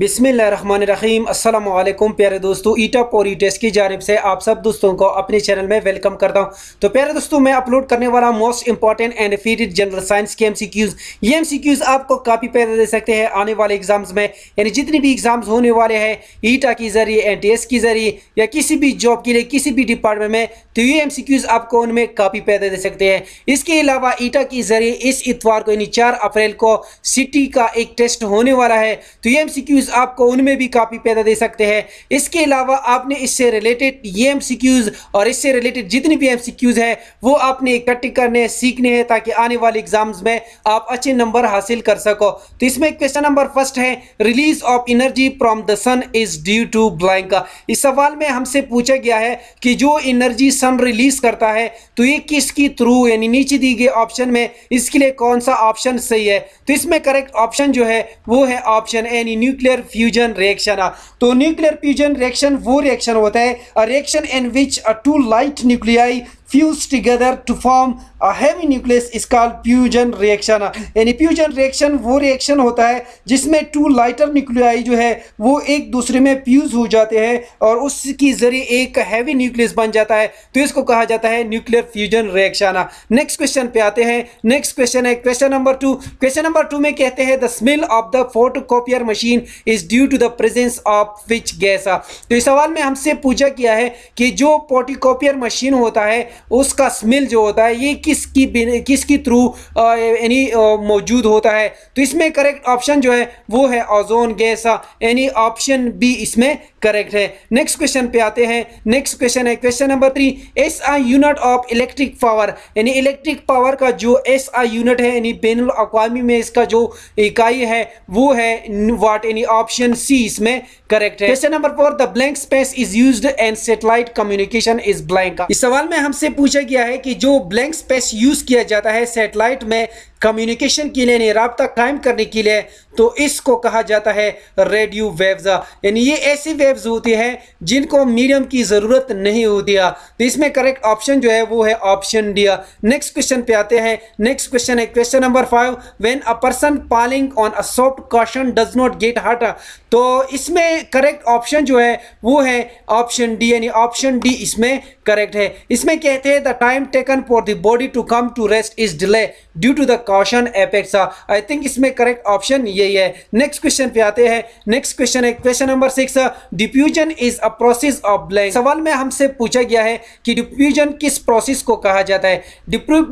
बिस्मिल्लाहिर्रहमानिर्रहीम अस्सलाम वालेकुम प्यारे दोस्तों, ईटप और ईटेस्ट की जानिब से आप सब दोस्तों को अपने चैनल में वेलकम करता हूं। तो प्यारे दोस्तों, मैं अपलोड करने वाला most important and repeated general science के एमसीक्यूज, ये एमसीक्यूज आपको काफ़ी पैदा दे सकते हैं आने वाले एग्जाम्स में, यानी जितने भी एग्जाम्स होने वाले हैं ईटा के ज़रिए, एनटीएस के ज़रिए या किसी भी जॉब के लिए किसी भी डिपार्टमेंट में, तो ये एमसीक्यूज आपको उनमें काफ़ी पैदा दे सकते हैं। इसके अलावा ईटा के ज़रिए इस इतवार को यानी 4 अप्रैल को सिटी का एक टेस्ट होने वाला है, तो ये एमसीक्यूज आपको उनमें भी काफी पैदा दे सकते हैं। इसके अलावा आपने इससे रिलेटेड ये एमसीक्यूज और इससे रिलेटेड जितनी भी एमसीक्यूज है वो आपने इकट्ठे करने सीखने हैं, ताकि आने वाले एग्जाम्स में आप अच्छे नंबर हासिल कर सको। तो इसमें क्वेश्चन नंबर फर्स्ट है, release of energy from the sun is due to blank का। इस सवाल में हमसे पूछा गया है कि जो एनर्जी सन रिलीज करता है तो ये किसकी थ्रू, यानी नीचे दिए गए ऑप्शन में इसके लिए कौन सा ऑप्शन सही है। तो इसमें करेक्ट ऑप्शन जो है वो है ऑप्शन यानी न्यूक्लियर फ्यूजन रिएक्शन। तो न्यूक्लियर फ्यूजन रिएक्शन वो रिएक्शन होता है, a reaction in which two light nuclei fuse together to form a heavy nucleus is called fusion reaction. यानी फ्यूजन रिएक्शन वो रिएक्शन होता है जिसमें टू लाइटर न्यूक्लियाई जो है वो एक दूसरे में फ्यूज हो जाते हैं और उसके जरिए एक हैवी न्यूक्लियस बन जाता है, तो इसको कहा जाता है nuclear fusion reaction. Next question पे आते हैं। नेक्स्ट क्वेश्चन है क्वेश्चन नंबर 2। क्वेश्चन नंबर 2 में कहते हैं the smell of the photocopier machine is due to the presence of which gas. तो इस सवाल में हमसे पूछा गया है कि जो फोटोकॉपियर मशीन होता है उसका स्मेल जो होता है ये किसकी थ्रू यानी मौजूद होता है। तो इसमें करेक्ट ऑप्शन जो है वो है ओजोन गैस, यानी ऑप्शन बी इसमें करेक्ट है। नेक्स्ट क्वेश्चन पे आते हैं। नेक्स्ट क्वेश्चन है question number 3। SI unit of electric power, यानी इलेक्ट्रिक पावर का जो एसआई यूनिट है यानी बैनुल अक़वामी में इसका जो इकाई है वो है वाट, यानी ऑप्शन सी इसमें करेक्ट है। Question number 4, the blank space is used and satellite communication is blank. इस सवाल में हमसे पूछा गया है कि जो ब्लैंक स्पेस यूज किया जाता है सैटेलाइट में कम्युनिकेशन के लिए, राब्ता कायम करने के लिए, तो इसको कहा जाता है रेडियो वेव्स। यानी ये ऐसी वेव्स होती हैं जिनको मीडियम की ज़रूरत नहीं होती है, तो इसमें करेक्ट ऑप्शन जो है वो है ऑप्शन डी। नेक्स्ट क्वेश्चन पे आते हैं। नेक्स्ट क्वेश्चन है question number 5। When a person falling on a soft cushion does not get hurt. तो इसमें करेक्ट ऑप्शन जो है वो है ऑप्शन डी, यानी ऑप्शन डी इसमें करेक्ट है। इसमें कहते हैं the time taken for the body to come to rest is delay due to the cushion effects. I think इसमें करेक्ट ऑप्शन यही है। नेक्स्ट क्वेश्चन पे आते हैं। नेक्स्ट क्वेश्चन है question number 6। Diffusion is a process of blank. सवाल में हमसे पूछा गया है कि डिफ्यूजन किस प्रोसेस को कहा जाता है।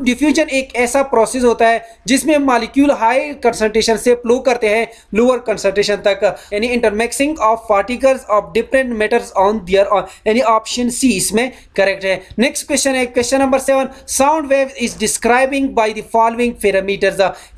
डिफ्यूजन एक ऐसा प्रोसेस होता है जिसमें मॉलिक्यूल हाई कंसंट्रेशन से फ्लो करते हैं लोअर कंसंट्रेशन तक, यानी intermixing of particles of different matters on their own, यानी ऑप्शन सी इसमें करेक्ट है। नेक्स्ट क्वेश्चन है question number 7। Sound wave is describing by the following parameters.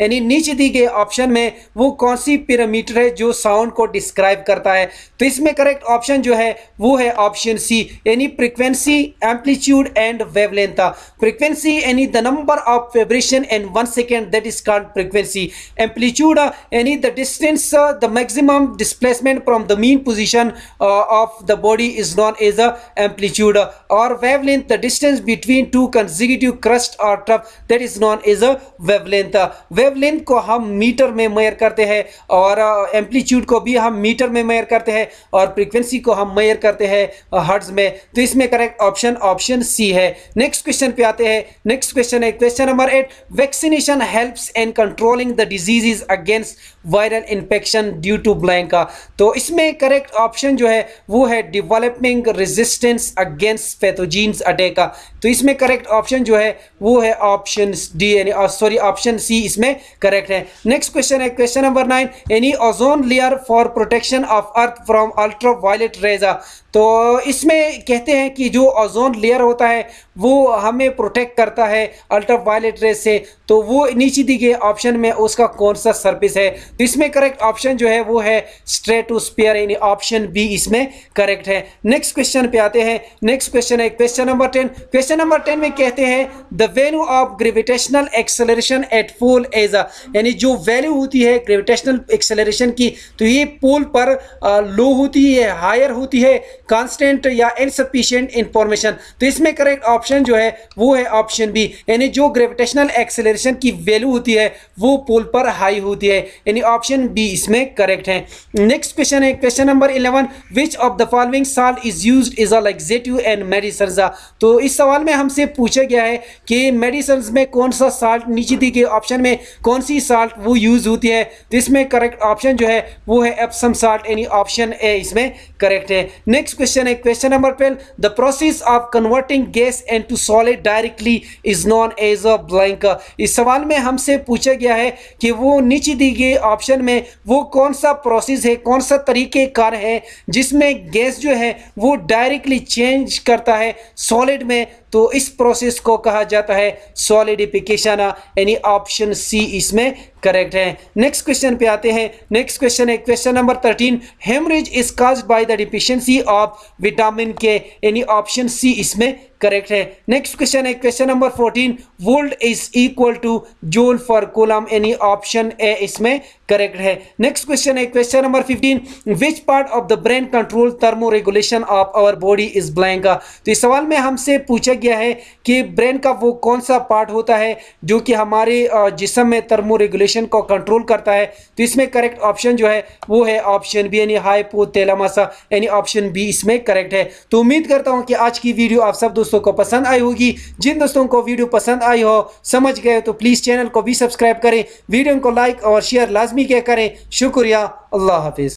यानी नीचे दिए गए ऑप्शन में वो कौन सी पैरामीटर है जो साउंड को डिस्क्राइब करता है। तो इसमें करेक्ट ऑप्शन जो है वो है ऑप्शन सी, यानी frequency, amplitude and wavelength. Frequency यानी the number of vibration in 1 second, that is called frequency. Amplitude यानी the distance the maximum displacement from the mean position of the body is known as a amplitude. और wavelength the distance between two consecutive crest और trough, that is known as a wavelength. Wavelength को हम metre में mayor करते हैं और amplitude को भी हम मीटर में मेयर करते हैं और फ्रीक्वेंसी को हम मेयर करते हैं हर्ट्ज में, तो इसमें करेक्ट ऑप्शन ऑप्शन सी है। नेक्स्ट क्वेश्चन पे आते हैं। नेक्स्ट क्वेश्चन है question number 8। Vaccination helps in controlling the diseases against viral infection due to blank का। तो इसमें करेक्ट ऑप्शन जो है वो है developing resistance against pathogens attack. तो इसमें करेक्ट ऑप्शन जो है वो है ऑप्शन डी, यानी सॉरी ऑप्शन सी इसमें करेक्ट है। नेक्स्ट क्वेश्चन है क्वेश्चन नंबर 9। यानी ozone layer for protection of earth from ultraviolet rays. तो इसमें कहते हैं कि जो ओजोन लेयर होता है वो हमें प्रोटेक्ट करता है अल्ट्रावायलेट रेज से, तो वो नीचे दी गई ऑप्शन में उसका कौन सा सरफेस है। तो इसमें करेक्ट ऑप्शन जो है वो है स्ट्रेटोस्फीयर, यानी ऑप्शन बी इसमें करेक्ट है। नेक्स्ट क्वेश्चन पे आते हैं। नेक्स्ट क्वेश्चन है क्वेश्चन नंबर 10। क्वेश्चन नंबर 10 में कहते हैं the value of gravitational acceleration at pole is, यानी जो वैल्यू होती है ग्रेविटेशनल एक्सेलरेशन की, तो ये पोल पर लो होती है, हायर होती है कांस्टेंट या इनसफिशिएंट इंफॉर्मेशन। तो इसमें करेक्ट ऑप्शन जो है वो है ऑप्शन बी, यानी जो ग्रेविटेशनल एक्सेलरेशन की वैल्यू होती है वो पोल पर हाई होती है, यानी ऑप्शन बी इसमें करेक्ट है। नेक्स्ट क्वेश्चन है question number 11, which of the following salt is used as a laxative and मेडिसर्जा। तो इस सवाल में हमसे पूछा गया है कि मेडिसिन में कौन सा साल्ट, नीचे दी गई ऑप्शन में कौन सी साल्ट वो यूज होती है। तो इसमें करेक्ट ऑप्शन जो है वो है एप्सम साल्ट, यानी ऑप्शन ए इसमें करेक्ट है। नेक्स्ट क्वेश्चन है question number 12, the process of converting gas into solid directly is known as a blank. इस सवाल में हमसे पूछा गया है कि वो नीचे दी गई ऑप्शन में वो कौन सा प्रोसेस है, कौन सा तरीके कार है जिसमें गैस जो है वो डायरेक्टली चेंज करता है सॉलिड में। तो इस प्रोसेस को कहा जाता है सॉलिडिफिकेशन, यानी ऑप्शन सी इसमें करेक्ट है। नेक्स्ट क्वेश्चन पे आते हैं। नेक्स्ट क्वेश्चन है question number 13, haemorrhage is caused by the deficiency of vitamin K, यानी ऑप्शन सी इसमें करेक्ट है। नेक्स्ट क्वेश्चन है question number 14, volt is equal to joule for coulomb, यानी ऑप्शन ए इसमें करेक्ट है। नेक्स्ट क्वेश्चन है question number 15, which part of the brain control thermoregulation of our body is blank. तो इस सवाल में हमसे पूछा गया है कि ब्रेन का वो कौन सा पार्ट होता है जो कि हमारे जिस्म में थर्मो रेगुलेशन को कंट्रोल करता है। तो इसमें करेक्ट ऑप्शन जो है वो है ऑप्शन बी, यानी हाइपोथैलेमस, यानी ऑप्शन बी इसमें करेक्ट है। तो उम्मीद करता हूं कि आज की वीडियो आप सब दोस्तों को पसंद आई होगी। जिन दोस्तों को वीडियो पसंद आई हो, समझ गए, तो प्लीज चैनल को भी सब्सक्राइब करें, वीडियो को लाइक और शेयर लाजमी करें। शुक्रिया, अल्लाह हाफिज।